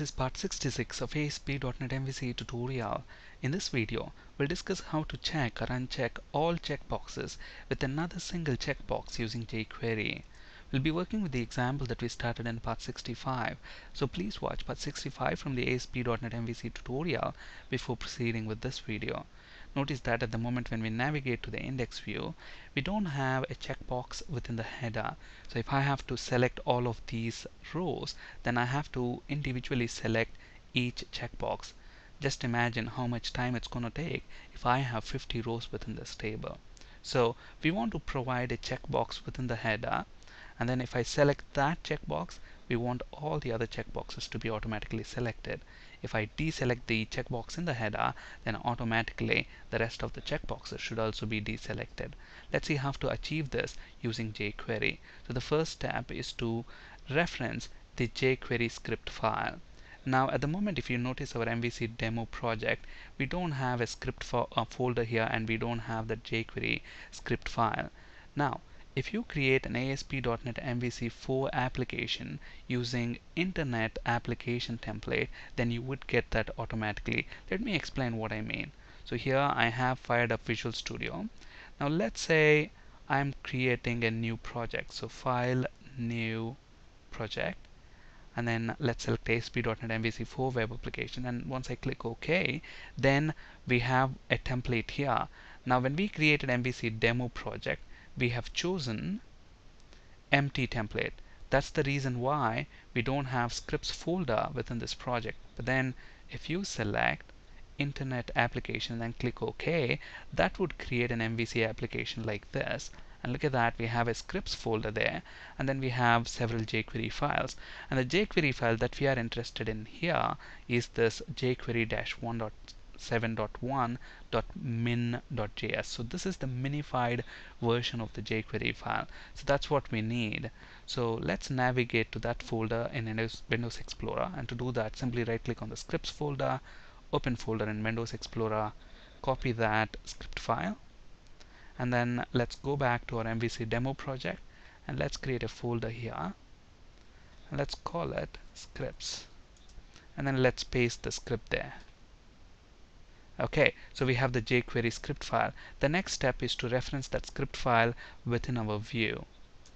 This is part 66 of ASP.NET MVC tutorial. In this video, we'll discuss how to check or uncheck all checkboxes with another single checkbox using jQuery. We'll be working with the example that we started in part 65, so please watch part 65 from the ASP.NET MVC tutorial before proceeding with this video. Notice that at the moment when we navigate to the index view, we don't have a checkbox within the header. So if I have to select all of these rows, then I have to individually select each checkbox. Just imagine how much time it's going to take if I have 50 rows within this table. So we want to provide a checkbox within the header, and then if I select that checkbox, we want all the other checkboxes to be automatically selected. If I deselect the checkbox in the header, then automatically the rest of the checkboxes should also be deselected. Let's see how to achieve this using jQuery. So the first step is to reference the jQuery script file. Now at the moment, if you notice our MVC demo project, we don't have a script for a folder here, and we don't have the jQuery script file. Now, if you create an ASP.NET MVC 4 application using Internet application template, then you would get that automatically. Let me explain what I mean. So here I have fired up Visual Studio. Now let's say I'm creating a new project. So file, new project, and then let's select ASP.NET MVC 4 web application, and once I click OK, then we have a template here. Now when we created MVC demo project, we have chosen empty template. That's the reason why we don't have scripts folder within this project. But then if you select Internet application and click OK, that would create an MVC application like this. And look at that, we have a scripts folder there, and then we have several jQuery files. And the jQuery file that we are interested in here is this jQuery-1.7.1.min.js. So this is the minified version of the jQuery file. So that's what we need. So let's navigate to that folder in Windows Explorer. And to do that, simply right click on the scripts folder, open folder in Windows Explorer, copy that script file. And then let's go back to our MVC demo project, and let's create a folder here. And let's call it scripts. And then let's paste the script there. Okay, so we have the jQuery script file. The next step is to reference that script file within our view.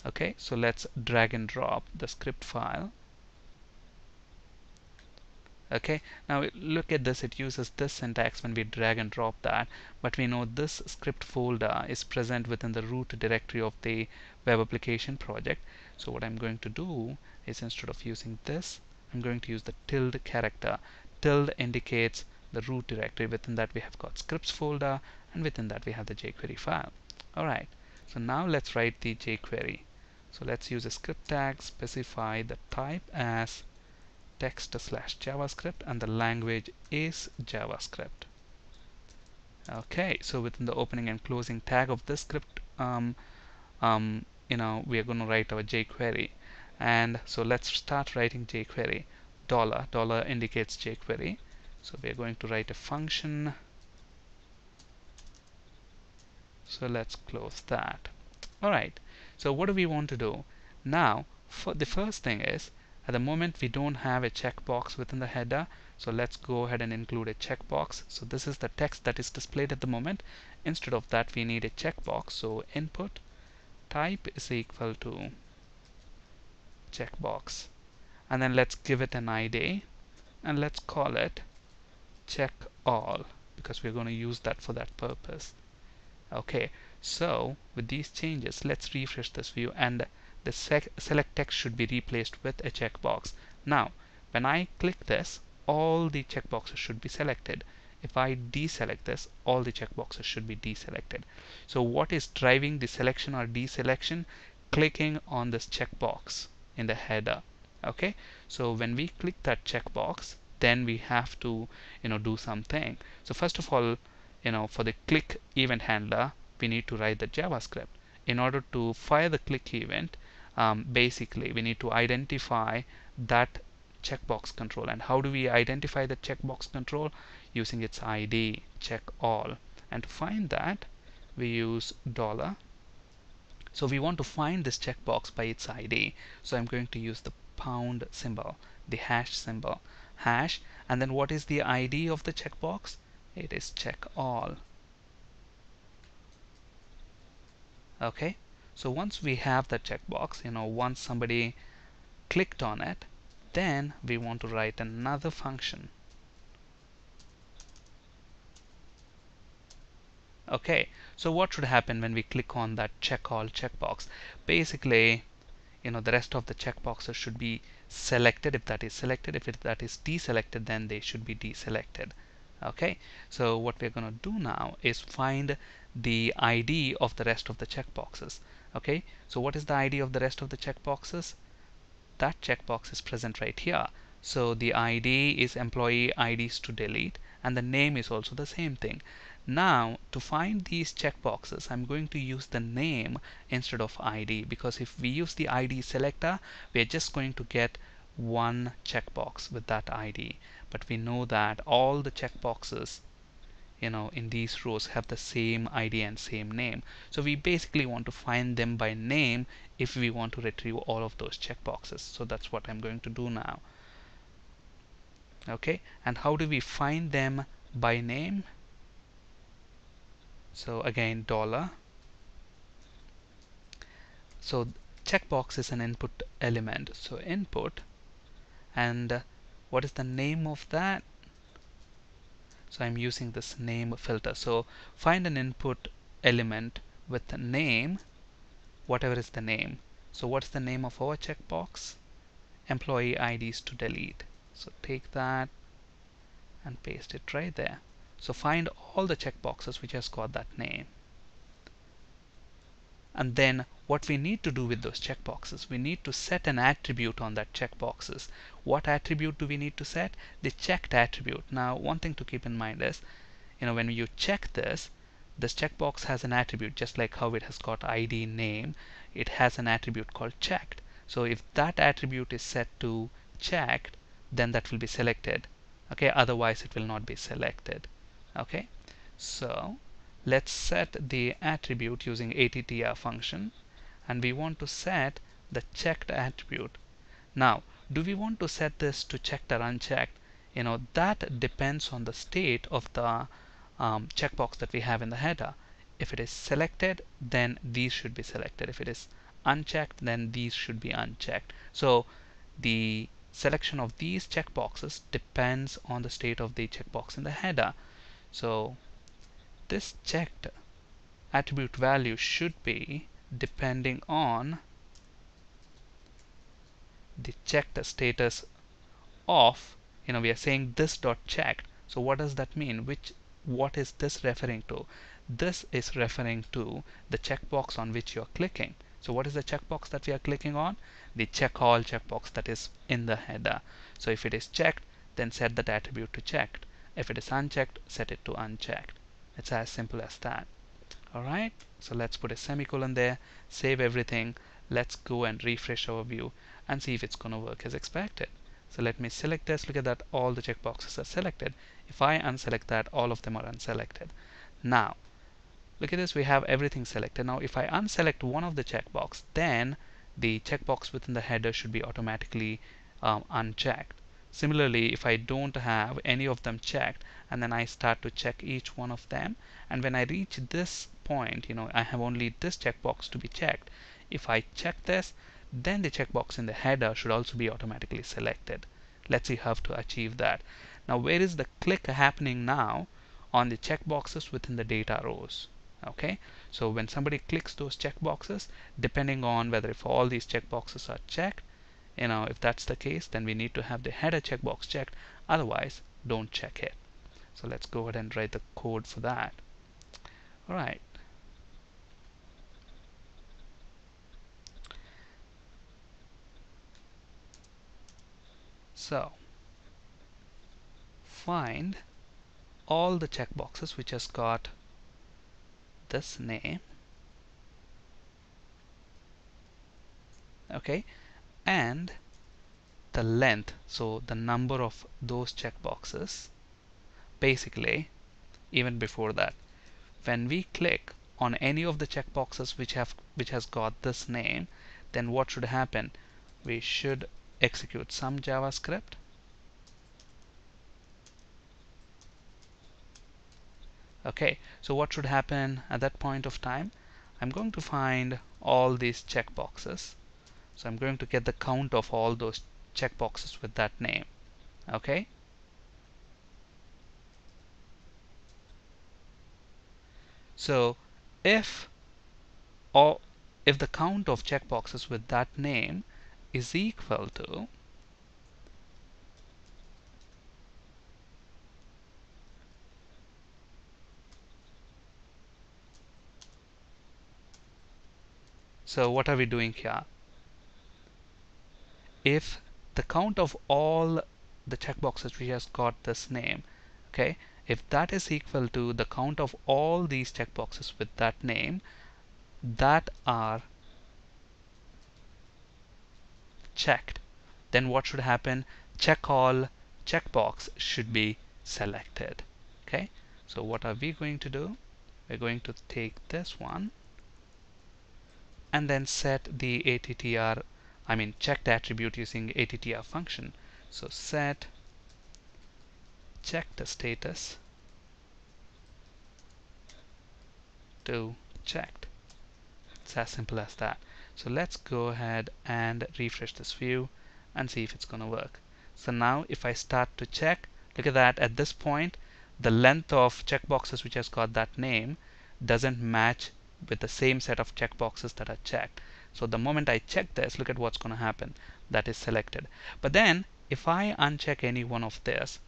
Okay, so let's drag and drop the script file. Okay, now look at this, it uses this syntax when we drag and drop that, but we know this script folder is present within the root directory of the web application project. So what I'm going to do is, instead of using this, I'm going to use the tilde character. Tilde indicates the root directory. Within that we have got scripts folder, and within that we have the jQuery file. Alright, so now let's write the jQuery. So let's use a script tag, specify the type as text/JavaScript, and the language is JavaScript. Okay, so within the opening and closing tag of this script, we are going to write our jQuery. And so let's start writing jQuery. $, indicates jQuery. So we are going to write a function. So let's close that. Alright, so what do we want to do? Now, for the first thing is, at the moment we don't have a checkbox within the header, so let's go ahead and include a checkbox. So this is the text that is displayed at the moment. Instead of that, we need a checkbox. So input type is equal to checkbox. And then let's give it an ID, and let's call it check all, because we're going to use that for that purpose. Okay, so with these changes, let's refresh this view, and the select text should be replaced with a checkbox. Now when I click this, all the checkboxes should be selected. If I deselect this, all the checkboxes should be deselected. So what is driving the selection or deselection? Clicking on this checkbox in the header. Okay, so when we click that checkbox, then we have to do something. So first of all, for the click event handler, we need to write the JavaScript. In order to fire the click event, basically we need to identify that checkbox control. And how do we identify the checkbox control? Using its ID, check all. And to find that, we use $. So we want to find this checkbox by its ID. So I'm going to use the pound symbol, the hash symbol. hash, and then what is the ID of the checkbox? It is check all. Okay, so once we have the checkbox, once somebody clicked on it, then we want to write another function. Okay, so what should happen when we click on that check all checkbox? Basically, the rest of the checkboxes should be selected. If that is selected, if that is deselected, then they should be deselected. Okay, so what we're going to do now is find the ID of the rest of the checkboxes. Okay, so what is the ID of the rest of the checkboxes? That checkbox is present right here. So the ID is employee IDs to delete, and the name is also the same thing. Now, to find these checkboxes, I'm going to use the name instead of ID, because if we use the ID selector, we're just going to get one checkbox with that ID. But we know that all the checkboxes, in these rows have the same ID and same name. So we basically want to find them by name if we want to retrieve all of those checkboxes. So that's what I'm going to do now. Okay, and how do we find them by name? So again, $. So checkbox is an input element. So input, and what is the name of that? So I'm using this name filter. So find an input element with a name, whatever is the name. So what's the name of our checkbox? Employee IDs to delete. So take that and paste it right there. So find all the checkboxes which has got that name. And then what we need to do with those checkboxes, we need to set an attribute on that checkboxes. What attribute do we need to set? The checked attribute. Now, one thing to keep in mind is, when you check this, this checkbox has an attribute, just like how it has got ID name, it has an attribute called checked. So if that attribute is set to checked, then that will be selected. Okay, otherwise it will not be selected. Okay, so let's set the attribute using attr function, and we want to set the checked attribute. Now, do we want to set this to checked or unchecked? That depends on the state of the checkbox that we have in the header. If it is selected, then these should be selected. If it is unchecked, then these should be unchecked. So the selection of these checkboxes depends on the state of the checkbox in the header. So this checked attribute value should be depending on the checked status of, we are saying this dot checked. So what does that mean? What is this referring to? This is referring to the checkbox on which you are clicking. So what is the checkbox that we are clicking on? The check all checkbox that is in the header. So if it is checked, then set that attribute to checked. If it is unchecked, set it to unchecked. It's as simple as that. Alright, so let's put a semicolon there, save everything. Let's go and refresh our view and see if it's going to work as expected. So let me select this. Look at that, all the checkboxes are selected. If I unselect that, all of them are unselected. Now, look at this, we have everything selected. Now if I unselect one of the checkbox, then the checkbox within the header should be automatically unchecked. Similarly, if I don't have any of them checked, and then I start to check each one of them, and when I reach this point, I have only this checkbox to be checked. If I check this, then the checkbox in the header should also be automatically selected. Let's see how to achieve that. Now where is the click happening now? On the checkboxes within the data rows. Okay, so when somebody clicks those checkboxes, depending on whether if all these checkboxes are checked, if that's the case, then we need to have the header checkbox checked, otherwise don't check it. So let's go ahead and write the code for that. Alright, so find all the checkboxes which has got this name, okay, and the length, so the number of those checkboxes. Basically, even before that, when we click on any of the checkboxes which has got this name, then what should happen? We should execute some JavaScript Okay, so what should happen at that point of time? I'm going to find all these checkboxes. So I'm going to get the count of all those checkboxes with that name. Okay. So if the count of checkboxes with that name is equal to . So what are we doing here? If the count of all the checkboxes which has got this name, okay, if that is equal to the count of all these checkboxes with that name that are checked, then what should happen? Check all checkbox should be selected. Okay, so what are we going to do? We're going to take this one and then set the checked attribute using attr function. So set checked status to checked. It's as simple as that. So let's go ahead and refresh this view and see if it's going to work. So now if I start to check, look at that, at this point the length of checkboxes which has got that name doesn't match with the same set of checkboxes that are checked. So the moment I check this, look at what's going to happen. That is selected. But then if I uncheck any one of this,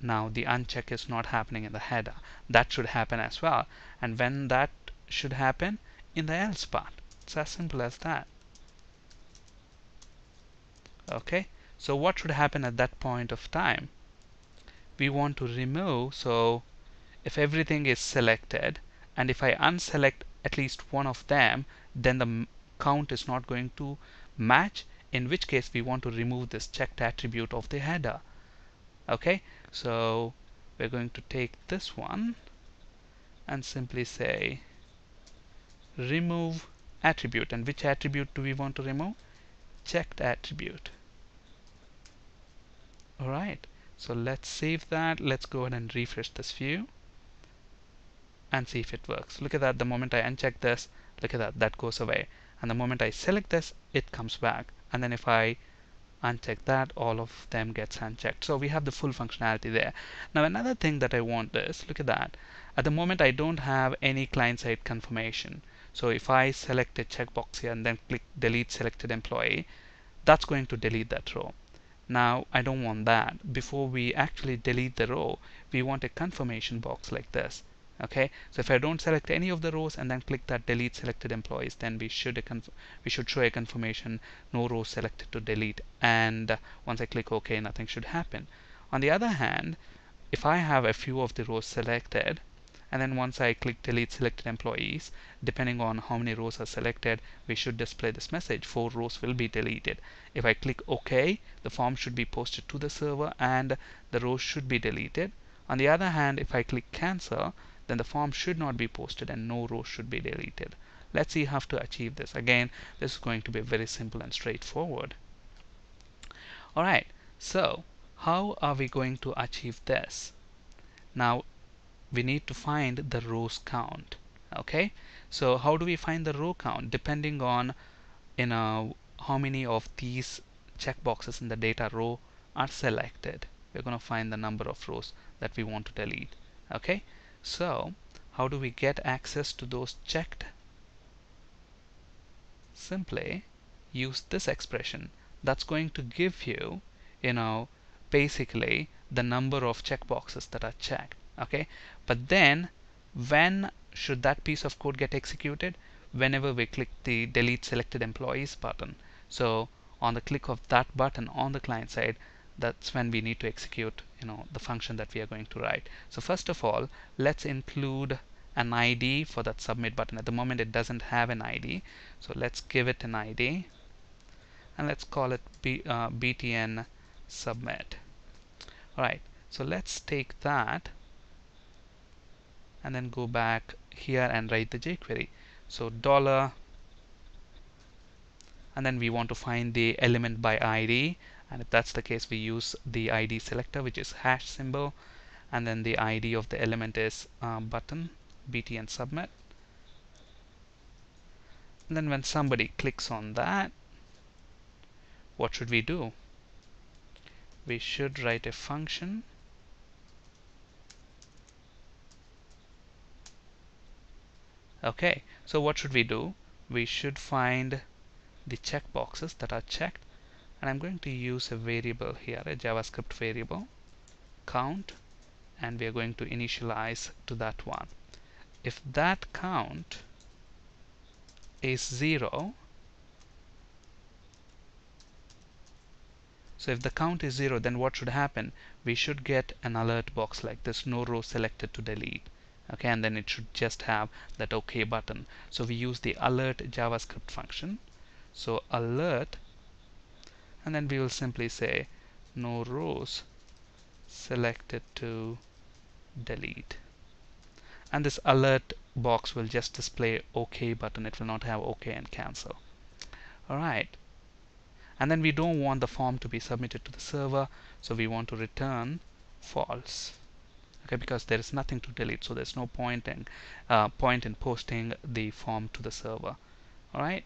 now the uncheck is not happening in the header. That should happen as well. And when that should happen? In the else part. It's as simple as that. Okay, so what should happen at that point of time? We want to remove, so if everything is selected, and if I unselect at least one of them, then the count is not going to match, in which case we want to remove this checked attribute of the header. Okay, so we're going to take this one and simply say remove attribute. And which attribute do we want to remove? Checked attribute. Alright, so let's save that. Let's go ahead and refresh this view and see if it works. Look at that, the moment I uncheck this, look at that, that goes away. And the moment I select this, it comes back. And then if I uncheck that, all of them gets unchecked. So we have the full functionality there. Now another thing that I want is, look at that, at the moment I don't have any client-side confirmation. So if I select a checkbox here and then click delete selected employee, that's going to delete that row. Now I don't want that. Before we actually delete the row, we want a confirmation box like this. Okay, so if I don't select any of the rows and then click that delete selected employees, then we should show a confirmation, no row selected to delete, and once I click OK, nothing should happen. On the other hand, if I have a few of the rows selected and then once I click delete selected employees, depending on how many rows are selected, we should display this message, 4 rows will be deleted. If I click OK, the form should be posted to the server and the rows should be deleted. On the other hand, if I click cancel, then the form should not be posted and no row should be deleted. Let's see how to achieve this. Again, this is going to be very simple and straightforward. Alright, so how are we going to achieve this? Now we need to find the rows count. Okay, so how do we find the row count? Depending on how many of these checkboxes in the data row are selected, we're going to find the number of rows that we want to delete. Okay. So, how do we get access to those checked? Simply use this expression. That's going to give you, basically the number of checkboxes that are checked. Okay, but then when should that piece of code get executed? Whenever we click the delete selected employees button. So, on the click of that button on the client side, that's when we need to execute the function that we are going to write. So first of all, let's include an ID for that submit button. At the moment it doesn't have an ID, so let's give it an ID and let's call it btn submit. Alright, so let's take that and then go back here and write the jQuery. So dollar and then we want to find the element by ID. And if that's the case, we use the ID selector, which is hash symbol, and then the ID of the element is button, btn submit. And then when somebody clicks on that, what should we do? We should write a function . Okay, so what should we do? We should find the checkboxes that are checked, and I'm going to use a variable here, a JavaScript variable, count, and we are going to initialize to that one. If that count is 0, so if the count is 0, then what should happen? We should get an alert box like this, no row selected to delete. Okay, and then it should just have that OK button. So we use the alert JavaScript function. So alert, and then we will simply say no rows selected to delete. And this alert box will just display OK button. It will not have OK and cancel. Alright. And then we don't want the form to be submitted to the server, so we want to return false. Okay, because there is nothing to delete, so there's no point in posting the form to the server. Alright?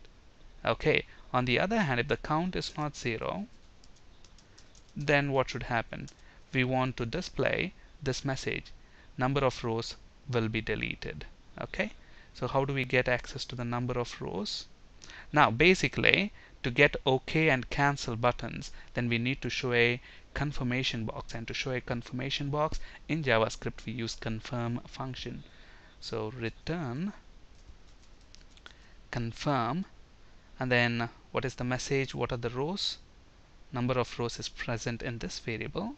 Okay, on the other hand, if the count is not 0, then what should happen? We want to display this message, number of rows will be deleted. Okay, so how do we get access to the number of rows? Now basically, to get OK and cancel buttons, then we need to show a confirmation box, and to show a confirmation box in JavaScript we use confirm function. So return confirm, and then what is the message, what are the rows? Number of rows is present in this variable,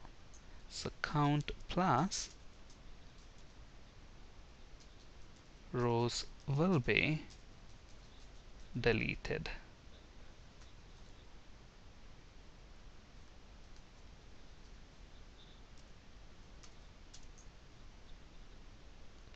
so count plus rows will be deleted.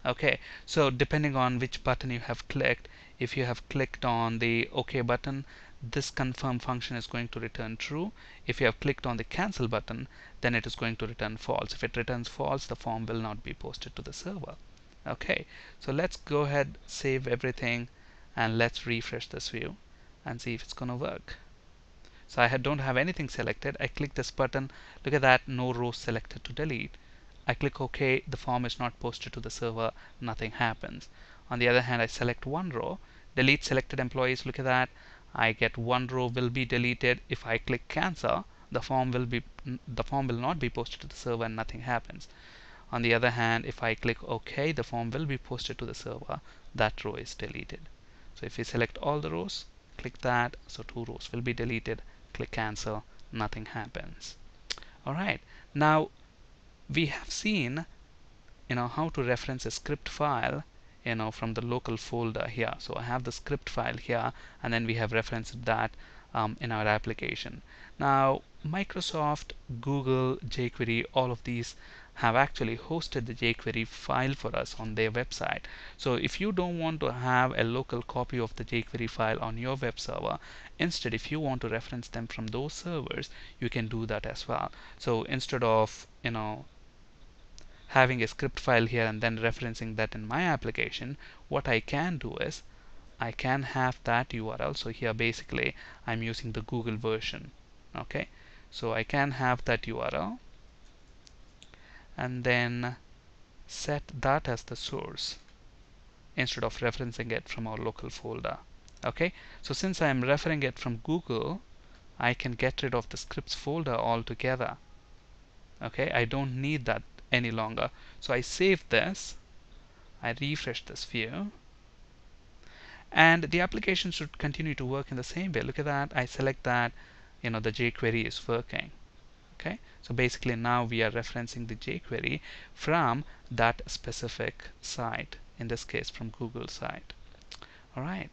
Okay, so depending on which button you have clicked, if you have clicked on the OK button, this confirm function is going to return true. If you have clicked on the cancel button, then it is going to return false. If it returns false, the form will not be posted to the server. Okay, so let's go ahead, save everything, and let's refresh this view and see if it's going to work. So I don't have anything selected. I click this button. Look at that, no row selected to delete. I click OK, the form is not posted to the server, nothing happens. On the other hand, I select one row, delete selected employees, look at that, I get one row will be deleted. If I click cancel, the form will not be posted to the server and nothing happens. On the other hand, if I click OK, the form will be posted to the server, that row is deleted. So if we select all the rows, click that, so 2 rows will be deleted, click cancel, nothing happens. Alright, now we have seen, how to reference a script file, from the local folder here. So I have the script file here, and then we have referenced that in our application. Now, Microsoft, Google, jQuery, all of these have actually hosted the jQuery file for us on their website. So if you don't want to have a local copy of the jQuery file on your web server, instead, if you want to reference them from those servers, you can do that as well. So instead of, having a script file here and then referencing that in my application, what I can do is I can have that URL. So here basically I'm using the Google version. Okay, so I can have that URL and then set that as the source instead of referencing it from our local folder. Okay, so since I'm referring it from Google, I can get rid of the scripts folder altogether. Okay, I don't need that any longer. So I save this, I refresh this view, and the application should continue to work in the same way. Look at that, I select that, the jQuery is working. Okay, so basically now we are referencing the jQuery from that specific site, in this case from Google site. Alright,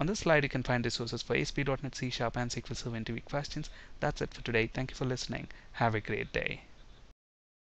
on this slide you can find resources for ASP.NET C# and SQL Server interview questions. That's it for today. Thank you for listening. Have a great day.